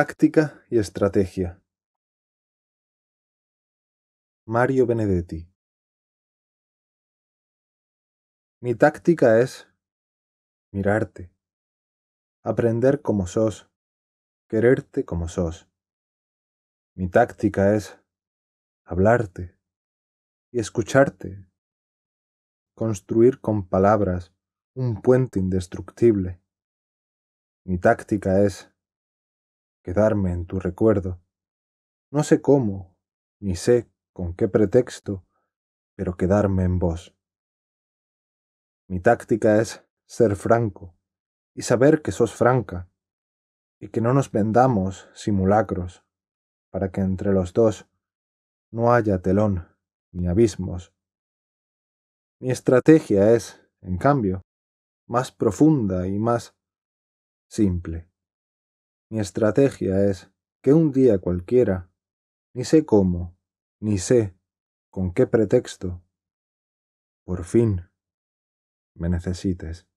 Táctica y estrategia. Mario Benedetti. Mi táctica es mirarte, aprender como sos, quererte como sos. Mi táctica es hablarte y escucharte, construir con palabras un puente indestructible. Mi táctica es quedarme en tu recuerdo. No sé cómo, ni sé con qué pretexto, pero quedarme en vos. Mi táctica es ser franco y saber que sos franca y que no nos vendamos simulacros para que entre los dos no haya telón ni abismos. Mi estrategia es, en cambio, más profunda y más simple. Mi estrategia es que un día cualquiera, ni sé cómo, ni sé con qué pretexto, por fin me necesites.